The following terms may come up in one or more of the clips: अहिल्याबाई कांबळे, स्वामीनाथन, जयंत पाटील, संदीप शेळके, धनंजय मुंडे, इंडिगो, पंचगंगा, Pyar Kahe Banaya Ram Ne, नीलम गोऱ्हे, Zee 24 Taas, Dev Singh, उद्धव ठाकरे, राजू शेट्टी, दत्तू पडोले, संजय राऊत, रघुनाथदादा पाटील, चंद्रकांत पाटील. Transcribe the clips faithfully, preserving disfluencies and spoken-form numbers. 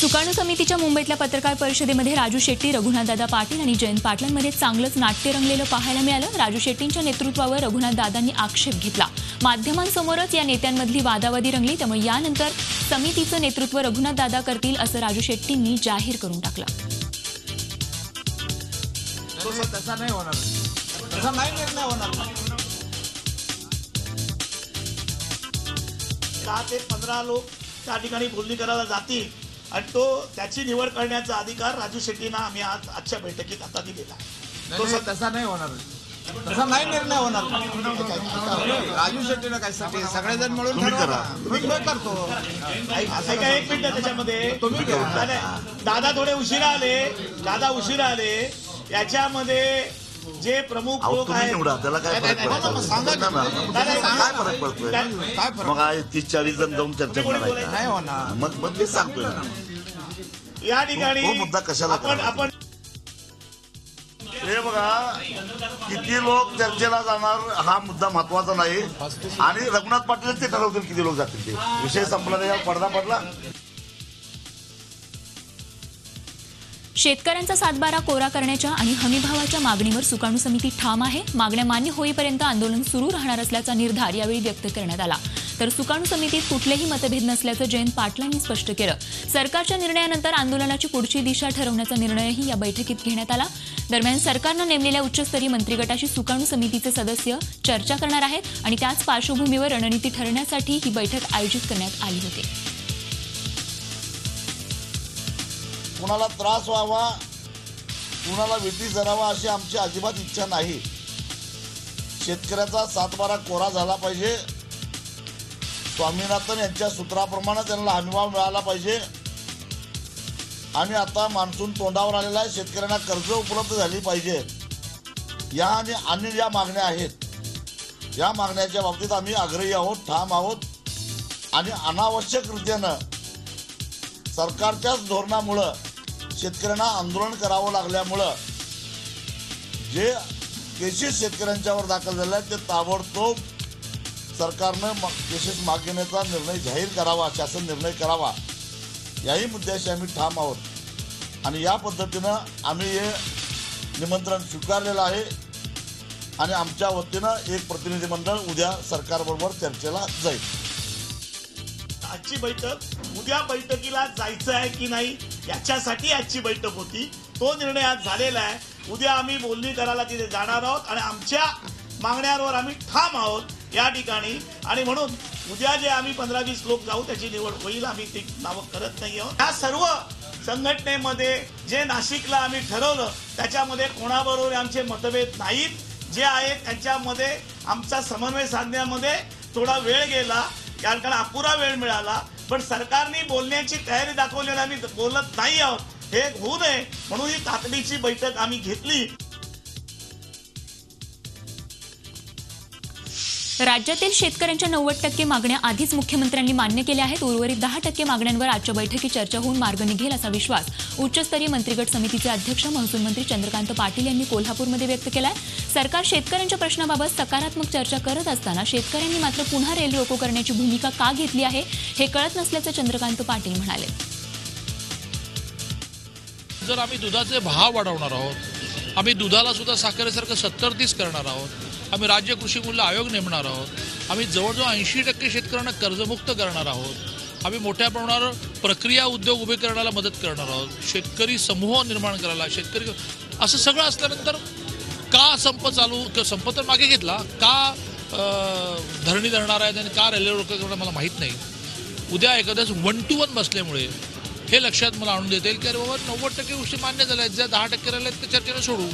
सुकाणू समितीच्या मुंबईतल्या पत्रकार परिषदेमध्ये राजू शेट्टी, रघुनाथदादा पाटील आणि जयंत पाटलांमध्ये चांगलंच नाट्य रंगलेलं पाहायला मिळालं। राजू शेट्टींच्या नेतृत्वावर रघुनाथदादांनी आक्षेप घेतला। माध्यमांसमोरच या नेत्यांमधली वादावादी रंगली, त्यामुळे यानंतर समितीचं नेतृत्व रघुनाथदादा करतील असं राजू शेट्टींनी जाहीर करून टाकलं। तसा नाही होणार, तसा नाही निर्णय होणार। पंधरा लोक त्या ठिकाणी बोलणी करायला जातील आणि तो त्याची निवड करण्याचा अधिकार राजू शेट्टींना आम्ही आज आजच्या बैठकीत आता दिलेला आहे। तो तसा नाही होणार, तसा नाही निर्णय होणार। राजू शेट्टींना काय साठी सगळेजण मिळून ठरवा, तुम्ही करतो असं काय? एक मिनिट, त्याच्यामध्ये तुम्ही दादा थोडे उशिरा आले, दादा उशिरा आले। याच्यामध्ये जे प्रमुख लोक आहेत तीस चाळीस जण जाऊन चर्चा करायला, मग मग मी सांगतोय या ठिकाणी मुद्दा कशाला आपण हे बघा किती लोक चर्चेला जाणार हा मुद्दा महत्वाचा नाही आणि रघुनाथ पाटील ते ठरवतील किती लोक जातील ते। विषय संपला नाही, पडदा पडला। शेतकऱ्यांचा सातबारा कोरा करण्याच्या आणि हमीभावाच्या मागणीवर सुकाणू समिती ठाम आहे। मागण्या मान्य होईपर्यंत आंदोलन सुरू राहणार असल्याचा निर्धार यावेळी व्यक्त करण्यात आला। तर सुकाणू समितीत कुठलेही मतभेद नसल्याचं जयंत पाटलांनी स्पष्ट केलं। सरकारच्या निर्णयानंतर आंदोलनाची पुढची दिशा ठरवण्याचा निर्णयही या बैठकीत घेण्यात आला। दरम्यान सरकारनं नेमलेल्या उच्चस्तरीय मंत्रिगटाशी सुकाणू समितीचे सदस्य चर्चा करणार आहेत आणि त्याच पार्श्वभूमीवर रणनीती ठरवण्यासाठी ही बैठक आयोजित करण्यात आली होती। कुणाला त्रास व्हावा, कुणाला विटी जरावा अशी आमची अजिबात इच्छा नाही। शेतकऱ्याचा सातबारा कोरा झाला पाहिजे, स्वामीनाथन यांच्या सूत्राप्रमाणे त्यांना हमीभाव मिळाला पाहिजे आणि आता मान्सून तोंडावर आलेला आहे, शेतकऱ्यांना कर्ज उपलब्ध झाली पाहिजे। या आणि अन्य ज्या मागण्या आहेत या मागण्याच्या बाबतीत आम्ही आग्रही आहोत, ठाम आहोत आणि अनावश्यक रीतीनं सरकारच्याच धोरणामुळं शेतकऱ्यांना आंदोलन करावं लागल्यामुळं जे केसेस शेतकऱ्यांच्यावर दाखल झाले आहेत ते ताबडतोब सरकारनं केसेस मागे घेण्याचा निर्णय जाहीर करावा, शासन निर्णय करावा। याही मुद्द्याशी आम्ही ठाम आहोत आणि या पद्धतीनं आम्ही हे निमंत्रण स्वीकारलेलं आहे आणि आमच्या वतीनं एक प्रतिनिधीमंडळ उद्या सरकारबरोबर चर्चेला जाईल। आजची बैठक उद्या बैठकीला जायचं आहे की नाही याच्यासाठी आजची बैठक होती, तो निर्णय आज झालेला आहे। उद्या आम्ही बोलणी करायला तिथे जाणार आहोत आणि आमच्या मागण्यांवर आम्ही ठाम आहोत या ठिकाणी। आणि म्हणून उद्या जे आम्ही पंधरा वीस लोक जाऊ त्याची निवड होईल, आम्ही ती नावं करत नाही आहोत। या सर्व संघटनेमध्ये जे नाशिकला आम्ही ठरवलं त्याच्यामध्ये कोणाबरोबर आमचे मतभेद नाहीत। जे आहेत त्यांच्यामध्ये आमचा समन्वय साधण्यामध्ये थोडा वेळ गेला, कारण अपुरा वेळ मिळाला, पण सरकारने बोलण्याची तयारी दाखवलेली आम्ही बोलत नाही आहोत। हे होऊ नये म्हणून ही तातडीची बैठक आम्ही घेतली। राज्यातील शेतकऱ्यांच्या नव्वद टक्के मागण्या आधीच मुख्यमंत्र्यांनी मान्य केल्या आहेत। उर्वरित दहा टक्के मागण्यांवर आजच्या बैठकीत चर्चा होऊन मार्ग निघेल असा विश्वास उच्चस्तरीय मंत्रिगट समितीचे अध्यक्ष महसूल मंत्री चंद्रकांत पाटील यांनी कोल्हापूरमध्ये व्यक्त केलाय। सरकार शेतकऱ्यांच्या प्रश्नाबाबत सकारात्मक चर्चा करत असताना शेतकऱ्यांनी मात्र पुन्हा रेल रोको करण्याची भूमिका का घेतली आहे हे कळत नसल्याचं चंद्रकांत पाटील म्हणाले। जर आम्ही दुधाचे भाव वाढवणार आहोत, आम्ही दुधाला सुद्धा साखरेसारखं सत्तर तीस करणार आहोत, आम्ही राज्य कृषी मूल्य आयोग नेमणार आहोत, आम्ही जवळजवळ ऐंशी टक्के शेतकऱ्यांना कर्जमुक्त करणार आहोत, आम्ही मोठ्या प्रमाणावर प्रक्रिया उद्योग उभे करण्याला मदत करणार आहोत, शेतकरी समूह निर्माण करायला शेतकरी असं सगळं असल्यानंतर का संप चालू संप तर मागे घेतला, का धरणी धरणार आहेत आणि का रेल्वे रोको करणार मला माहीत नाही। उद्या एखाद्याच वन टू वन बसल्यामुळे हे लक्षात मला आणून देता येईल की अरे बाबा नव्वद टक्के गोष्टी मान्य झाल्या आहेत, ज्या दहा टक्के राहिल्या आहेत त्या चर्चेला सोडू।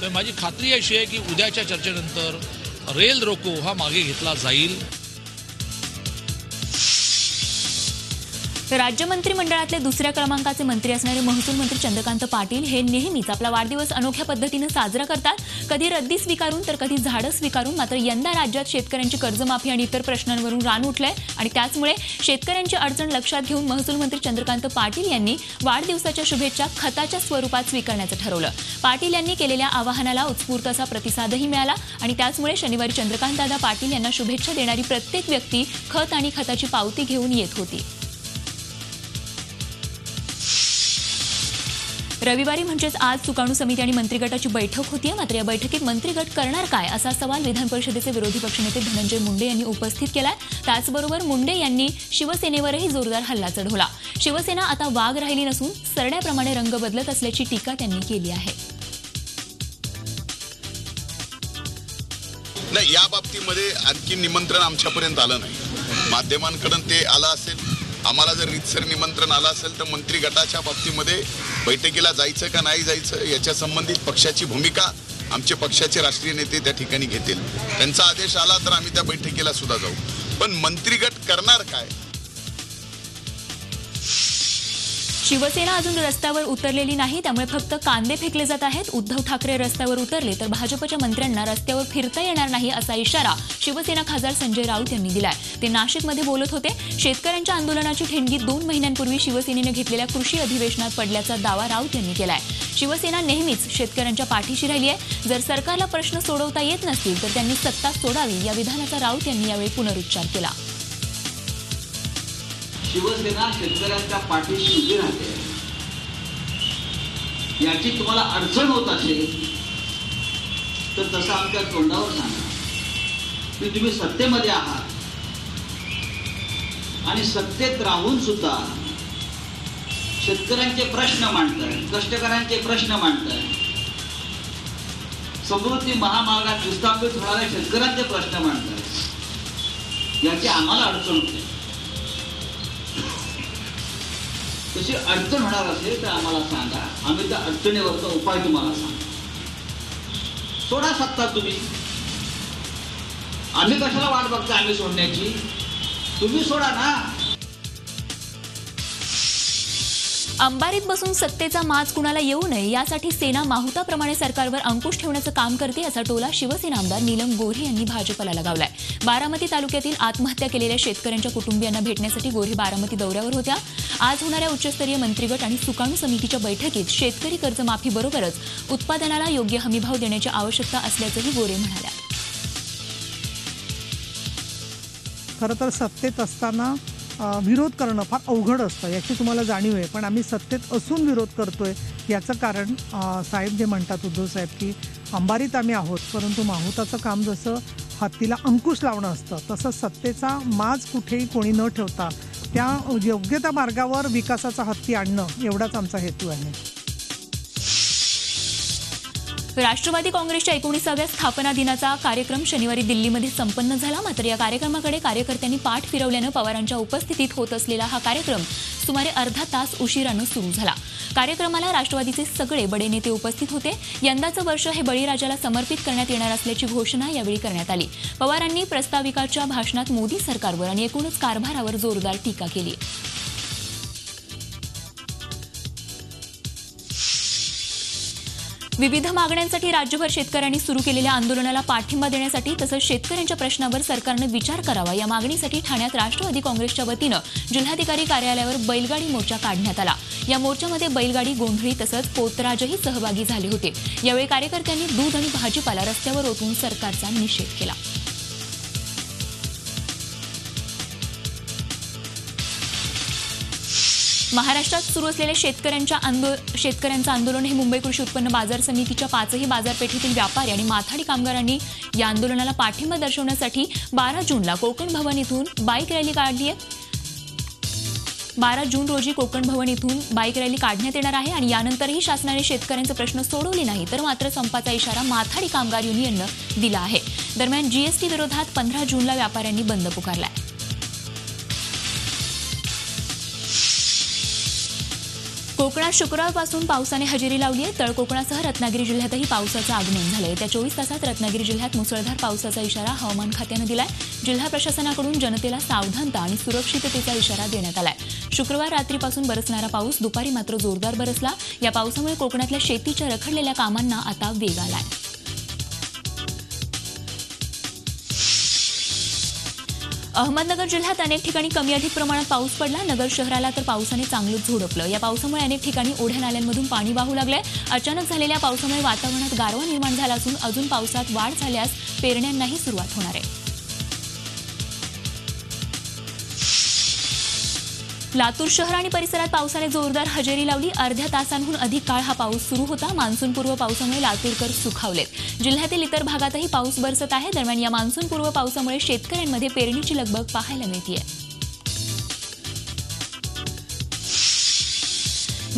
तर माझी खात्री अशी आहे की उद्याच्या चर्चेनंतर रेल रोको हा मागे घेतला जाईल। राज्य मंत्रिमंडळातले दुसऱ्या क्रमांकाचे मंत्री असणारे महसूल मंत्री चंद्रकांत पाटील हे नेहमीच आपला वाढदिवस अनोख्या पद्धतीने साजरा करतात। कधी रद्दी स्वीकारून तर कधी झाडं स्वीकारून, मात्र यंदा राज्यात शेतकऱ्यांची कर्जमाफी आणि इतर प्रश्नांवरून रान उठलंय आणि त्याचमुळे शेतकऱ्यांची अडचण लक्षात घेऊन महसूल मंत्री चंद्रकांत पाटील यांनी वाढदिवसाच्या शुभेच्छा खताच्या स्वरूपात स्वीकारण्याचं ठरवलं। पाटील यांनी केलेल्या आवाहनाला उत्स्फूर्त असा प्रतिसादही मिळाला आणि त्याचमुळे शनिवारी चंद्रकांतदादा पाटील यांना शुभेच्छा देणारी प्रत्येक व्यक्ती खत आणि खताची पावती घेऊन येत होती। रविवारी म्हणजेच आज सुकाणू समिती आणि मंत्रिगटाची बैठक होती आहे। मात्र या बैठकीत मंत्रिगट करणार काय असा सवाल विधान परिषदेचे विरोधी पक्षनेते धनंजय मुंडे यांनी उपस्थित केलाय। त्याचबरोबर मुंडे यांनी शिवसेनेवरही जोरदार हल्ला चढवला। शिवसेना आता वाघ राहिली नसून सरड्याप्रमाणे रंग बदलत असल्याची टीका त्यांनी केली आहे। नाही, या बाबतीमध्ये आणखी निमंत्रण आमच्यापर्यंत आलं नाही, माध्यमांकडून ते आलं असेल। आम्हाला जर रीतसर निमंत्रण आलं असेल तर मंत्री गटाच्या बाबतीमध्ये बैठकीला जायचं का नाही जायचं याच्या संबंधित पक्षाची भूमिका आमचे पक्षाचे राष्ट्रीय नेते त्या ठिकाणी घेतील। त्यांचा आदेश आला तर आम्ही त्या बैठकीला सुद्धा जाऊ, पण मंत्री गट करणार काय? शिवसेना अजून रस्त्यावर उतरलेली नाही, त्यामुळे फक्त कांदे फेकले जात आहेत। उद्धव ठाकरे रस्त्यावर उतरले तर भाजपच्या मंत्र्यांना रस्त्यावर फिरता येणार नाही असा इशारा शिवसेना खासदार संजय राऊत यांनी दिलाय। ते नाशिकमध्ये बोलत होते। शेतकऱ्यांच्या आंदोलनाची ठेणगी दोन महिन्यांपूर्वी शिवसेनेने घेतलेल्या कृषी अधिवेशनात पडल्याचा दावा राऊत यांनी केलाय। शिवसेना नेहमीच शेतकऱ्यांच्या पाठीशी राहिली आहे। जर सरकारला प्रश्न सोडवता येत नसतील तर त्यांनी सत्ता सोडावी या विधानाचा राऊत यांनी यावेळी पुनरुच्चार केला। शिवसेना शेतकऱ्यांच्या पाठीशी उभी राहते याची तुम्हाला अडचण होत असेल तर तसं आमच्या तोंडावर सांगा की तुम्ही सत्तेमध्ये आहात आणि सत्तेत राहून सुद्धा शेतकऱ्यांचे प्रश्न मांडताय, कष्टकऱ्यांचे प्रश्न मांडताय, समृद्धी महामार्गात विस्थापित होणाऱ्या शेतकऱ्यांचे प्रश्न मांडताय, याची आम्हाला अडचण होते। तशी अडचण होणार असेल तर आम्हाला सांगा, आम्ही त्या अडचणीवरचा उपाय तुम्हाला सांगा। सोडा सत्ता तुम्ही, आम्ही कशाला वाट बघता आम्ही सोडण्याची? तुम्ही सोडा ना। अंबारीत बसून सत्तेचा माज कुणाला येऊ नये यासाठी सेना माहुताप्रमाणे सरकारवर अंकुश ठेवण्याचं काम करते असा टोला शिवसेना आमदार नीलम गोऱ्हे यांनी भाजपला लगावलाय। बारामती तालुक्यातील आत्महत्या केलेल्या शेतकऱ्यांच्या कुटुंबियांना भेटण्यासाठी गोऱ्हे बारामती दौऱ्यावर होत्या। आज होणाऱ्या उच्चस्तरीय मंत्रिगट आणि सुकाणू समितीच्या बैठकीत शेतकरी कर्जमाफीबरोबरच उत्पादनाला योग्य हमीभाव देण्याची आवश्यकता असल्याचंही गोऱ्हे म्हणाल्या। खरं तर सत्तेत असताना विरोध करणं फार अवघड असतं याची तुम्हाला जाणीव आहे, पण आम्ही सत्तेत असून विरोध करतोय याचं कारण साहेब जे म्हणतात उद्धव साहेब की अंबारीत आम्ही आहोत, परंतु माहुताचं काम जसं हत्तीला अंकुश लावणं असतं तसं सत्तेचा माज कुठेही कोणी न ठेवता त्या योग्य त्या मार्गावर विकासाचा हत्ती आणणं एवढाच आमचा हेतू आहे। राष्ट्रवादी काँग्रेसच्या एकोणीसाव्या स्थापना दिनाचा कार्यक्रम शनिवारी दिल्लीमध्ये संपन्न झाला। मात्र या कार्यक्रमाकडे कार्यकर्त्यांनी पाठ फिरवल्यानं पवारांच्या उपस्थितीत होत असलेला हा कार्यक्रम सुमारे अर्धा तास उशिरानं सुरू झाला। कार्यक्रमाला राष्ट्रवादीचे सगळे बडे नेते उपस्थित होते। यंदाचं वर्ष हे बळीराजाला समर्पित करण्यात येणार असल्याची घोषणा यावेळी करण्यात आली। पवारांनी प्रस्ताविकाच्या भाषणात मोदी सरकारवर आणि एकूणच कारभारावर जोरदार टीका केली। विविध मागण्यांसाठी राज्यभर शेतकऱ्यांनी सुरू केलेल्या आंदोलनाला पाठिंबा देण्यासाठी तसंच शेतकऱ्यांच्या प्रश्नावर सरकारनं विचार करावा या मागणीसाठी ठाण्यात राष्ट्रवादी काँग्रेसच्या वतीनं जिल्हाधिकारी कार्यालयावर बैलगाडी मोर्चा काढण्यात आला। या मोर्चामध्ये बैलगाडी, गोंधळी तसंच पोतराजही सहभागी झाले होते। यावेळी कार्यकर्त्यांनी दूध आणि भाजीपाला रस्त्यावर ओतून सरकारचा निषेध केला। महाराष्ट्रात सुरू असलेल्या शेतकऱ्यांच्या आंदोलन शेतकऱ्यांचं आंदोलन हे मुंबई कृषी उत्पन्न बाजार समितीच्या पाचही बाजारपेठेतील व्यापारी आणि माथाडी कामगारांनी या आंदोलनाला पाठिंबा दर्शवण्यासाठी बारा जूनला कोकण भवन इथून बाईक रॅली काढली आहे। बारा जून रोजी कोकण भवन इथून बाईक रॅली काढण्यात येणार आहे आणि यानंतरही शासनाने शेतकऱ्यांचे प्रश्न सोडवले नाही तर मात्र संपाचा इशारा माथाडी कामगार युनियननं दिला आहे। दरम्यान जीएसटी विरोधात पंधरा जूनला व्यापाऱ्यांनी बंद पुकारला आहे। कोकणात शुक्रवारपासून पावसाने हजेरी लावली आहे। तळ कोकणासह रत्नागिरी जिल्ह्यातही पावसाचं आगमन झालं आहे। येत्या चोवीस तासात रत्नागिरी जिल्ह्यात मुसळधार पावसाचा इशारा हवामान खात्यानं दिला आहे। जिल्हा प्रशासनाकडून जनतेला सावधानता आणि सुरक्षिततेचा इशारा देण्यात आला आहे। शुक्रवार रात्रीपासून बरसणारा पाऊस दुपारी मात्र जोरदार बरसला। या पावसामुळे कोकणातल्या शेतीच्या रखडलेल्या कामांना आता वेग आला आहे। अहमदनगर जिल्ह्यात अनेक ठिकाणी कमी अधिक प्रमाणात पाऊस पडला। नगर शहराला तर पावसाने चांगलंच झोडपलं। या पावसामुळे अनेक ठिकाणी ओढ्या नाल्यांमधून पाणी वाहू लागलंय। अचानक झालेल्या पावसामुळे वातावरणात गारवा निर्माण झाला असून अजून पावसात वाढ झाल्यास पेरण्यांनाही सुरुवात होणार आहे। लातूर शहर आणि परिसरात पावसाने जोरदार हजेरी लावली। अर्ध्या तासांहून अधिक काळ हा पाऊस सुरू होता। मान्सूनपूर्व पावसामुळे लातूरकर सुखावलेत। जिल्ह्यातील इतर भागातही पाऊस बरसत आहे। दरम्यान या मान्सूनपूर्व पावसामुळे शेतकऱ्यांमध्ये पेरणीची लगबग पाहायला मिळतेय।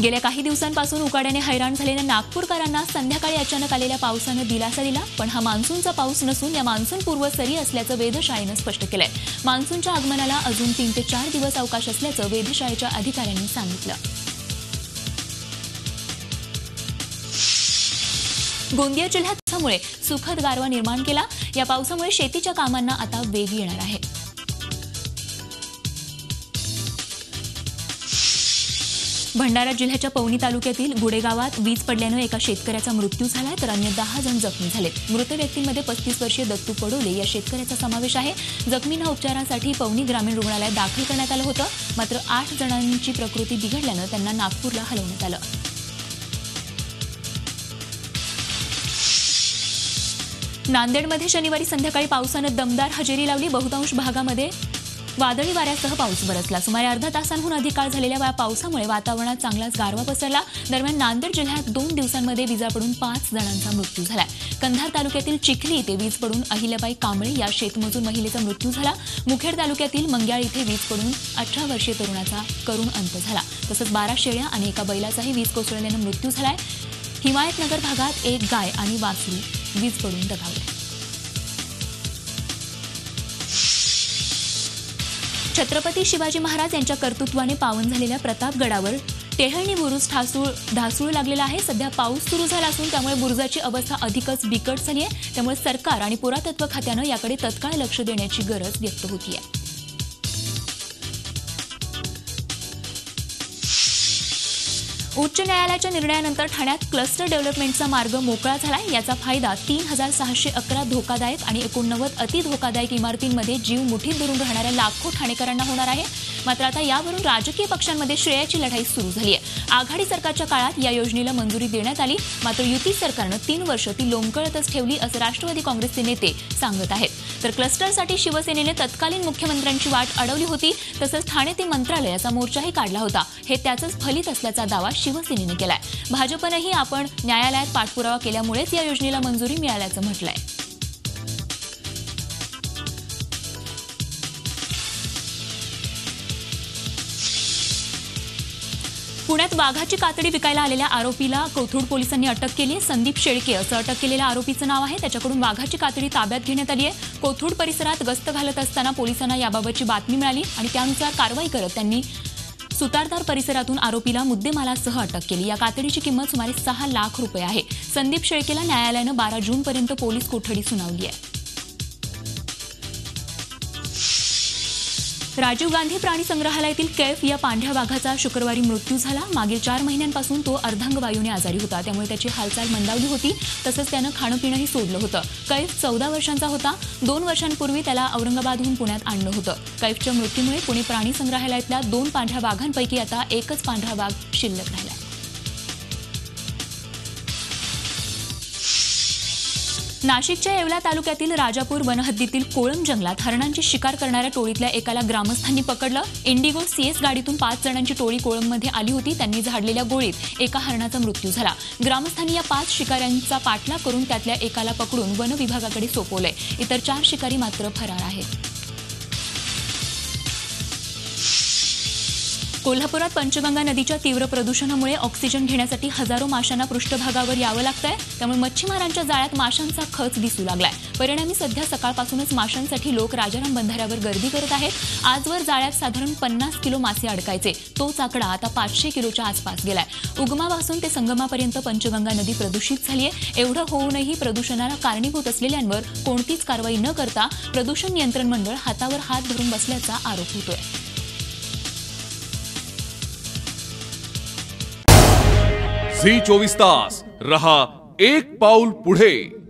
गेल्या काही दिवसांपासून उकाड्याने हैराण झालेल्या नागपूरकरांना संध्याकाळी अचानक आलेल्या पावसाने दिलासा दिला। पण हा मान्सूनचा पाऊस नसून या मान्सून पूर्व सरी असल्याचं वेधशाळेने स्पष्ट केलंय। मान्सूनच्या आगमनाला अजून तीन ते चार दिवस अवकाश असल्याचं वेधशाळेच्या अधिकाऱ्यांनी सांगितलं। गोंदिया जिल्ह्यात पावसामुळे सुखद गारवा निर्माण केला। या पावसामुळे शेतीच्या कामांना आता वेग येणार आहे। भंडारा जिल्ह्याच्या पवनी तालुक्यातील गुडेगावात वीज पडल्याने एका शेतकऱ्याचा मृत्यू झाला, तर अन्य दहा जण जखमी झालेत। मृत व्यक्तींमध्ये पस्तीस वर्षीय दत्तू पडोले या शेतकऱ्याचा समावेश आहे। जखमींना उपचारासाठी पवनी ग्रामीण रुग्णालयात दाखल करण्यात आलं होतं, मात्र आठ जणांची प्रकृती बिघडल्याने त्यांना नागपूरला हलवण्यात आलं। नांदेडमध्ये शनिवारी संध्याकाळी पावसाने दमदार हजेरी लावली। बहुतांश भागामध्ये वादळी वाऱ्यासह पाऊस बरसला। सुमारे अर्धा तासांहून अधिक काळ झालेल्या पावसामुळे वातावरणात चांगलाच गारवा पसरला। दरम्यान नांदेड जिल्ह्यात दोन दिवसांमध्ये विजा पडून पाच जणांचा मृत्यू झाला। कंधार तालुक्यातील चिखली इथे वीज पडून अहिल्याबाई कांबळे या शेतमजूर महिलेचा मृत्यू झाला। मुखेड तालुक्यातील मंग्याळ इथे वीज पडून अठरा वर्षीय तरुणाचा करुण अंत झाला। तसंच बारा शेळ्या आणि एका बैलाचाही वीज कोसळल्यानं मृत्यू झालाय। हिमायतनगर भागात एक गाय आणि वासरू वीज पडून दगावले। छत्रपती शिवाजी महाराज यांच्या कर्तृत्वाने पावन झालेल्या प्रतापगडावर टेहळणी बुरुज ठासूळ ढासूळ लागलेला आहे। सध्या पाऊस सुरू झाला असून त्यामुळे बुरुजाची अवस्था अधिकच बिकट झाली आहे। त्यामुळे सरकार आणि पुरातत्व खात्यानं याकडे तत्काळ लक्ष देण्याची गरज व्यक्त होती आहे। उच्च न्यायालयाच्या निर्णयानंतर ठाण्यात क्लस्टर डेव्हलपमेंटचा मार्ग मोकळा झाला आहे। याचा फायदा तीन हजार सहाशे अकरा धोकादायक आणि एकोणनव्वद अतिधोकादायक इमारतींमध्ये जीव मुठीत धरून राहणाऱ्या लाखो ठाणेकरांना होणार आहे। मात्र आता यावरून राजकीय पक्षांमध्ये श्रेयाची लढाई सुरू झाली आहे। आघाडी सरकारच्या काळात या योजनेला मंजुरी देण्यात आली, मात्र युती सरकारनं तीन वर्ष ती लोंबकळतच ठेवली असं राष्ट्रवादी काँग्रेसचे नेते सांगत आहेत। तर क्लस्टरसाठी शिवसेनेने तत्कालीन मुख्यमंत्र्यांची वाट अडवली होती, तसंच ठाणे ते मंत्रालयाचा मोर्चाही काढला होता। हे त्याचंच फलित असल्याचा दावा शिवसेनेने केलाय। भाजपनेही आपण न्यायालयात पाठपुरावा केल्यामुळेच या योजनेला मंजुरी मिळाल्याचं म्हटलंय। पुण्यात वाघाची कातडी विकायला आलेल्या आरोपीला कोथरूड पोलिसांनी अटक केली। संदीप शेळके असं अटक केलेल्या आरोपीचं नाव आहे। त्याच्याकडून वाघाची कातडी ताब्यात घेण्यात आली आहे। कोथरूड परिसरात गस्त घालत असताना पोलिसांना याबाबतची बातमी मिळाली आणि त्यानुसार कारवाई करत त्यांनी सुतारदार परिसरातून आरोपीला मुद्देमालासह अटक केली। या कातडीची किंमत सुमारे सहा लाख रुपये आहे। संदीप शेळकेला न्यायालयानं बारा जूनपर्यंत पोलीस कोठडी सुनावली आहे। राजीव गांधी प्राणी संग्रहालयातील कैफ या पांढऱ्या वाघाचा शुक्रवारी मृत्यू झाला। मागील चार महिन्यांपासून तो अर्धांगवायूने आजारी होता, त्यामुळे त्याची हालचाल मंदावली होती। तसंच त्यानं खाणं पिणंही सोडलं होतं। कैफ चौदा वर्षांचा होता। दोन वर्षांपूर्वी त्याला औरंगाबादहून पुण्यात आणलं होतं। कैफच्या मृत्यूमुळे पुणे प्राणी संग्रहालयातल्या दोन पांढऱ्या वाघांपैकी आता एकच पांढरा वाघ शिल्लक राहिला। नाशिकच्या येवला तालुक्यातील राजापूर वनहद्दीतील कोळम जंगलात हरणांची शिकार करणाऱ्या टोळीतल्या एकाला ग्रामस्थांनी पकडलं। इंडिगो सीएस गाडीतून पाच जणांची टोळी कोळममध्ये आली होती। त्यांनी झाडलेल्या गोळीत एका हरणाचा मृत्यू झाला। ग्रामस्थांनी या पाच शिकाऱ्यांचा पाठलाग करून त्यातल्या एकाला पकडून वन विभागाकडे सोपवलंय। इतर चार शिकारी मात्र फरार आहेत। कोल्हापुरात पंचगंगा नदीच्या तीव्र प्रदूषणामुळे ऑक्सिजन घेण्यासाठी हजारो माशांना पृष्ठभागावर यावं लागतंय। त्यामुळे मच्छीमारांच्या जाळ्यात माशांचा खच दिसू लागलाय। परिणामी सध्या सकाळपासूनच माशांसाठी लोक राजाराम बंधाऱ्यावर गर्दी करत आहेत। आजवर जाळ्यात साधारण पन्नास किलो मासे अडकायचे, तोच आकडा आता पाचशे किलोच्या आसपास गेलाय। उगमापासून ते संगमापर्यंत पंचगंगा नदी प्रदूषित झालीय। एवढं होऊनही प्रदूषणाला कारणीभूत असलेल्यांवर कोणतीच कारवाई न करता प्रदूषण नियंत्रण मंडळ हातावर हात धरून बसल्याचा आरोप होतोय। झी चोवीस तास रहा एक पाऊल पुढे।